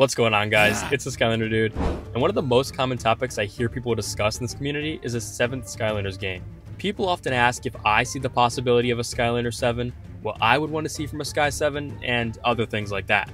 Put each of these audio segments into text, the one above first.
What's going on, guys? It's the Skylander Dude, and one of the most common topics I hear people discuss in this community is a 7th Skylanders game. People often ask if I see the possibility of a Skylander 7, what I would want to see from a Sky 7, and other things like that.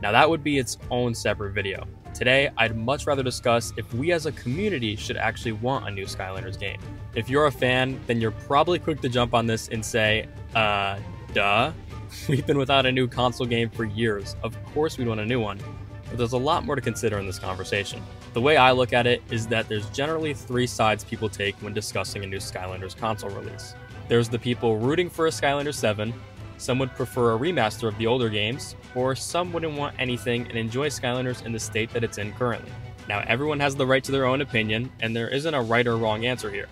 Now that would be its own separate video. Today, I'd much rather discuss if we as a community should actually want a new Skylanders game. If you're a fan, then you're probably quick to jump on this and say, duh. We've been without a new console game for years. Of course we'd want a new one. But there's a lot more to consider in this conversation. The way I look at it is that there's generally three sides people take when discussing a new Skylanders console release. There's the people rooting for a Skylanders 7, some would prefer a remaster of the older games, or some wouldn't want anything and enjoy Skylanders in the state that it's in currently. Now everyone has the right to their own opinion, and there isn't a right or wrong answer here.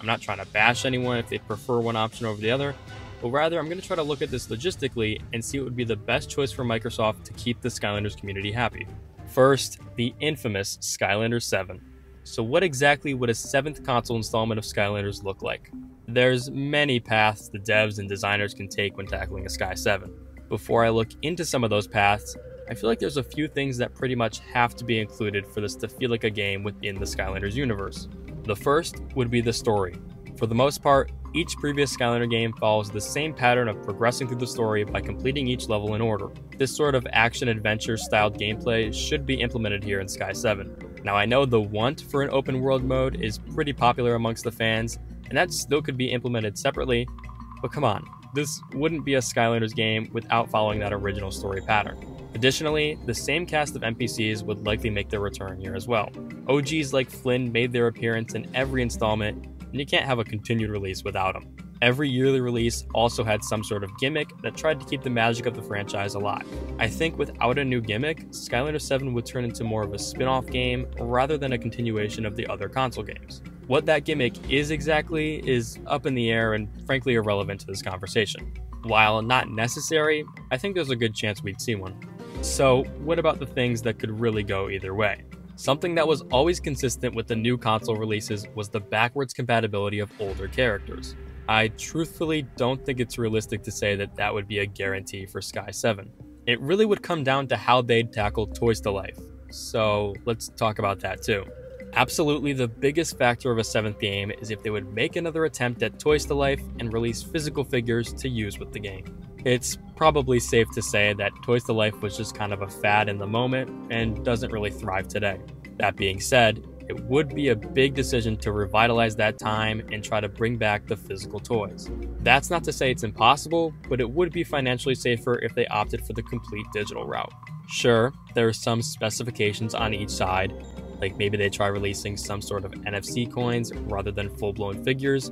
I'm not trying to bash anyone if they prefer one option over the other, but rather I'm going to try to look at this logistically and see what would be the best choice for Microsoft to keep the Skylanders community happy. First, the infamous Skylanders 7. So what exactly would a 7th console installment of Skylanders look like? There's many paths the devs and designers can take when tackling a Sky 7. Before I look into some of those paths, I feel like there's a few things that pretty much have to be included for this to feel like a game within the Skylanders universe. The first would be the story. For the most part, each previous Skylander game follows the same pattern of progressing through the story by completing each level in order. This sort of action-adventure styled gameplay should be implemented here in Sky 7. Now I know the want for an open world mode is pretty popular amongst the fans, and that still could be implemented separately, but come on, this wouldn't be a Skylanders game without following that original story pattern. Additionally, the same cast of NPCs would likely make their return here as well. OGs like Flynn made their appearance in every installment, and you can't have a continued release without them. Every yearly release also had some sort of gimmick that tried to keep the magic of the franchise alive. I think without a new gimmick, Skylanders 7 would turn into more of a spin-off game rather than a continuation of the other console games. What that gimmick is exactly is up in the air and frankly irrelevant to this conversation. While not necessary, I think there's a good chance we'd see one. So what about the things that could really go either way? Something that was always consistent with the new console releases was the backwards compatibility of older characters. I truthfully don't think it's realistic to say that that would be a guarantee for Sky 7. It really would come down to how they'd tackle Toys to Life, so let's talk about that too. Absolutely the biggest factor of a 7th game is if they would make another attempt at Toys to Life and release physical figures to use with the game. It's probably safe to say that Toys to Life was just kind of a fad in the moment and doesn't really thrive today. That being said, it would be a big decision to revitalize that time and try to bring back the physical toys. That's not to say it's impossible, but it would be financially safer if they opted for the complete digital route. Sure, there are some specifications on each side, like maybe they try releasing some sort of NFC coins rather than full-blown figures,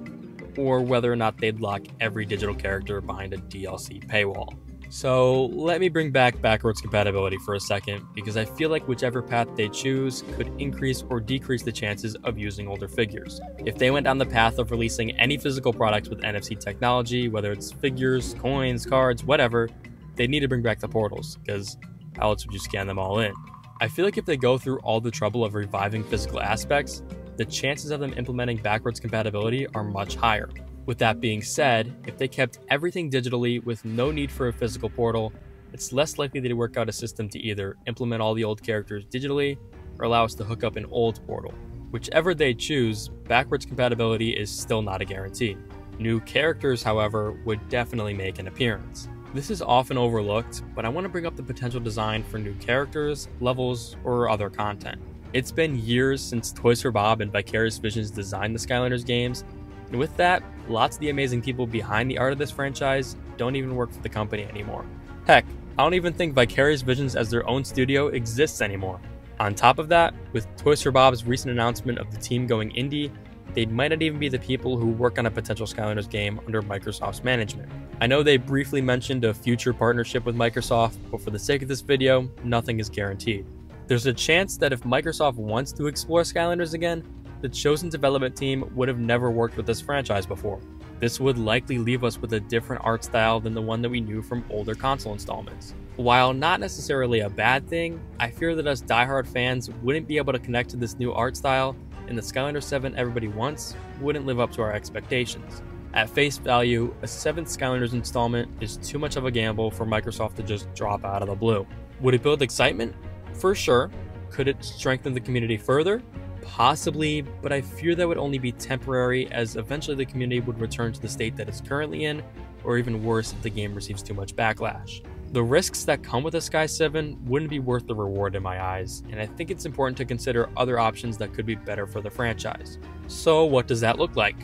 or whether or not they'd lock every digital character behind a DLC paywall. So let me bring back backwards compatibility for a second, because I feel like whichever path they choose could increase or decrease the chances of using older figures. If they went down the path of releasing any physical products with NFC technology, whether it's figures, coins, cards, whatever, they'd need to bring back the portals, because how else would you scan them all in? I feel like if they go through all the trouble of reviving physical aspects, the chances of them implementing backwards compatibility are much higher. With that being said, if they kept everything digitally with no need for a physical portal, it's less likely they'd work out a system to either implement all the old characters digitally or allow us to hook up an old portal. Whichever they choose, backwards compatibility is still not a guarantee. New characters, however, would definitely make an appearance. This is often overlooked, but I want to bring up the potential design for new characters, levels, or other content. It's been years since Toys for Bob and Vicarious Visions designed the Skylanders games, and with that, lots of the amazing people behind the art of this franchise don't even work for the company anymore. Heck, I don't even think Vicarious Visions as their own studio exists anymore. On top of that, with Toys for Bob's recent announcement of the team going indie, they might not even be the people who work on a potential Skylanders game under Microsoft's management. I know they briefly mentioned a future partnership with Microsoft, but for the sake of this video, nothing is guaranteed. There's a chance that if Microsoft wants to explore Skylanders again, the chosen development team would have never worked with this franchise before. This would likely leave us with a different art style than the one that we knew from older console installments. While not necessarily a bad thing, I fear that us diehard fans wouldn't be able to connect to this new art style, and the Skylanders 7 everybody wants wouldn't live up to our expectations. At face value, a 7th Skylanders installment is too much of a gamble for Microsoft to just drop out of the blue. Would it build excitement? for sure. Could it strengthen the community further? Possibly, but I fear that would only be temporary, as eventually the community would return to the state that it's currently in, or even worse if the game receives too much backlash. The risks that come with a Sky 7 wouldn't be worth the reward in my eyes, and I think it's important to consider other options that could be better for the franchise. So what does that look like?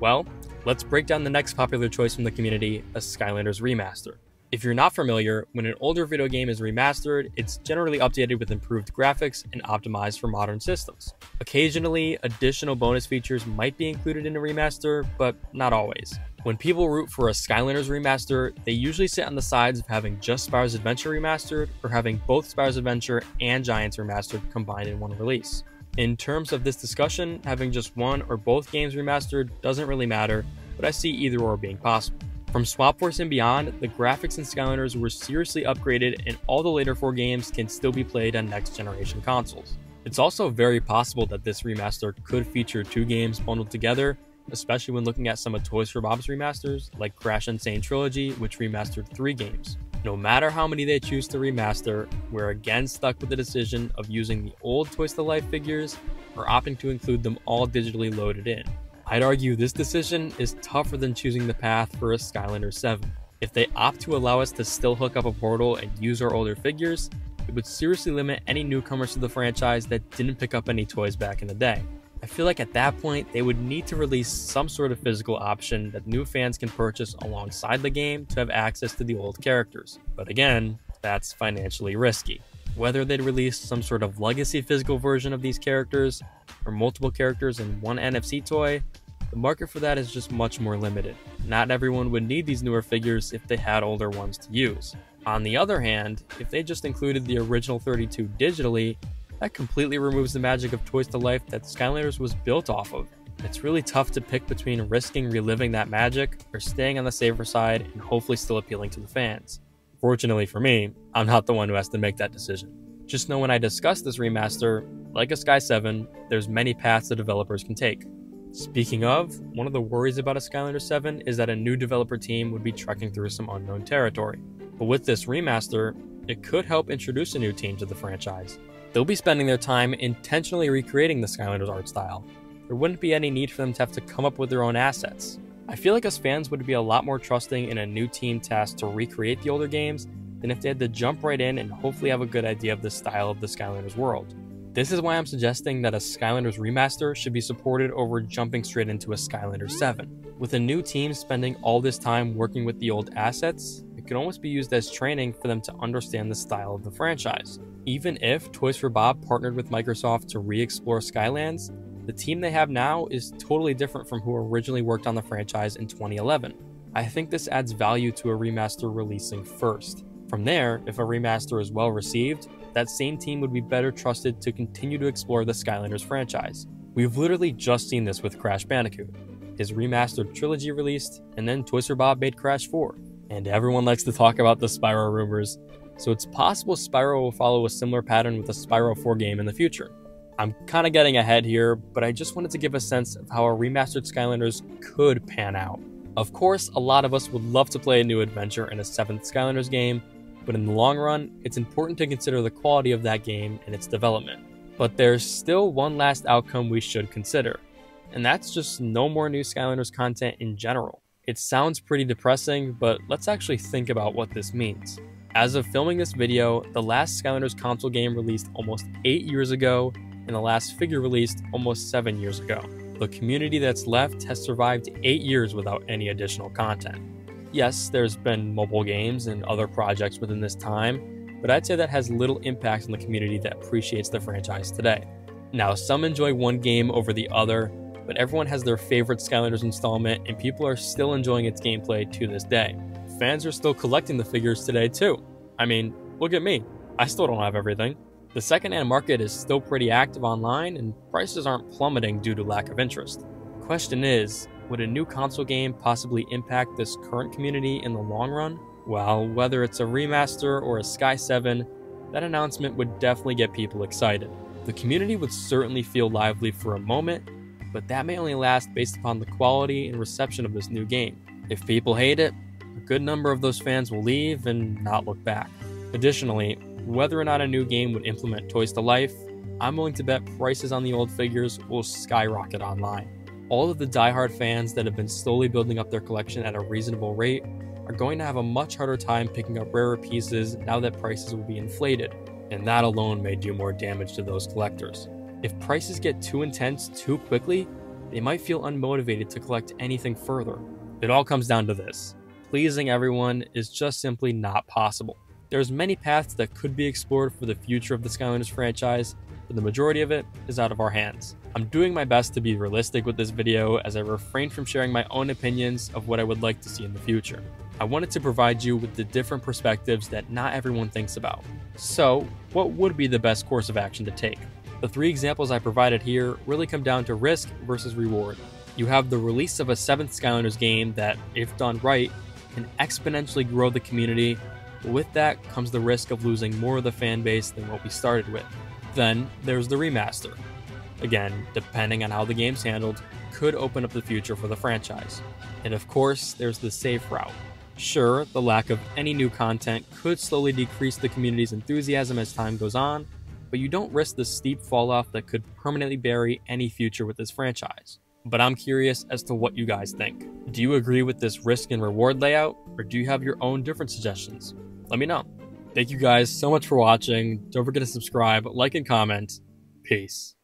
Well, let's break down the next popular choice from the community, a Skylanders remaster. If you're not familiar, when an older video game is remastered, it's generally updated with improved graphics and optimized for modern systems. Occasionally, additional bonus features might be included in a remaster, but not always. When people root for a Skylanders remaster, they usually sit on the sides of having just Spyro's Adventure remastered or having both Spyro's Adventure and Giants remastered combined in one release. In terms of this discussion, having just one or both games remastered doesn't really matter, but I see either or being possible. From Swap Force and beyond, the graphics in Skylanders were seriously upgraded, and all the later four games can still be played on next-generation consoles. It's also very possible that this remaster could feature two games bundled together, especially when looking at some of Toys for Bob's remasters, like Crash N. Sane Trilogy, which remastered three games. No matter how many they choose to remaster, we're again stuck with the decision of using the old Toys to Life figures or opting to include them all digitally loaded in. I'd argue this decision is tougher than choosing the path for a Skylanders 7. If they opt to allow us to still hook up a portal and use our older figures, it would seriously limit any newcomers to the franchise that didn't pick up any toys back in the day. I feel like at that point, they would need to release some sort of physical option that new fans can purchase alongside the game to have access to the old characters. But again, that's financially risky. Whether they'd release some sort of legacy physical version of these characters, or multiple characters in one NFC toy, the market for that is just much more limited. Not everyone would need these newer figures if they had older ones to use. On the other hand, if they just included the original 32 digitally, that completely removes the magic of Toys to Life that Skylanders was built off of. It's really tough to pick between risking reliving that magic or staying on the safer side and hopefully still appealing to the fans. Fortunately for me, I'm not the one who has to make that decision. Just know when I discuss this remaster, like a Sky 7, there's many paths the developers can take. Speaking of, one of the worries about a Skylanders 7 is that a new developer team would be trekking through some unknown territory. But with this remaster, it could help introduce a new team to the franchise. They'll be spending their time intentionally recreating the Skylanders art style. There wouldn't be any need for them to have to come up with their own assets. I feel like us fans would be a lot more trusting in a new team tasked to recreate the older games than if they had to jump right in and hopefully have a good idea of the style of the Skylanders world. This is why I'm suggesting that a Skylanders remaster should be supported over jumping straight into a Skylanders 7. With a new team spending all this time working with the old assets, it can almost be used as training for them to understand the style of the franchise. Even if Toys for Bob partnered with Microsoft to re-explore Skylands, the team they have now is totally different from who originally worked on the franchise in 2011. I think this adds value to a remaster releasing first. From there, if a remaster is well received, that same team would be better trusted to continue to explore the Skylanders franchise. We've literally just seen this with Crash Bandicoot. His remastered trilogy released, and then Toys for Bob made Crash 4. And everyone likes to talk about the Spyro rumors, so it's possible Spyro will follow a similar pattern with a Spyro 4 game in the future. I'm kind of getting ahead here, but I just wanted to give a sense of how a remastered Skylanders could pan out. Of course, a lot of us would love to play a new adventure in a 7th Skylanders game, but in the long run, it's important to consider the quality of that game and its development. But there's still one last outcome we should consider, and that's just no more new Skylanders content in general. It sounds pretty depressing, but let's actually think about what this means. As of filming this video, the last Skylanders console game released almost 8 years ago, and the last figure released almost 7 years ago. The community that's left has survived 8 years without any additional content. Yes, there's been mobile games and other projects within this time, but I'd say that has little impact on the community that appreciates the franchise today. Now, some enjoy one game over the other, but everyone has their favorite Skylanders installment, and people are still enjoying its gameplay to this day. Fans are still collecting the figures today too. I mean, look at me, I still don't have everything. The secondhand market is still pretty active online, and prices aren't plummeting due to lack of interest. Question is, would a new console game possibly impact this current community in the long run? Well, whether it's a remaster or a Sky 7, that announcement would definitely get people excited. The community would certainly feel lively for a moment, but that may only last based upon the quality and reception of this new game. If people hate it, a good number of those fans will leave and not look back. Additionally, Whether or not a new game would implement Toys to Life, I'm willing to bet prices on the old figures will skyrocket online. All of the diehard fans that have been slowly building up their collection at a reasonable rate are going to have a much harder time picking up rarer pieces now that prices will be inflated, and that alone may do more damage to those collectors. If prices get too intense too quickly, they might feel unmotivated to collect anything further. It all comes down to this. Pleasing everyone is just simply not possible. There's many paths that could be explored for the future of the Skylanders franchise, but the majority of it is out of our hands. I'm doing my best to be realistic with this video as I refrain from sharing my own opinions of what I would like to see in the future. I wanted to provide you with the different perspectives that not everyone thinks about. So, what would be the best course of action to take? The three examples I provided here really come down to risk versus reward. You have the release of a 7th Skylanders game that, if done right, can exponentially grow the community, but with that comes the risk of losing more of the fan base than what we started with. Then there's the remaster. Again, depending on how the game's handled, could open up the future for the franchise. And of course, there's the safe route. Sure, the lack of any new content could slowly decrease the community's enthusiasm as time goes on, but you don't risk the steep falloff that could permanently bury any future with this franchise. But I'm curious as to what you guys think. Do you agree with this risk and reward layout, or do you have your own different suggestions? Let me know. Thank you guys so much for watching. Don't forget to subscribe, like, and comment. Peace.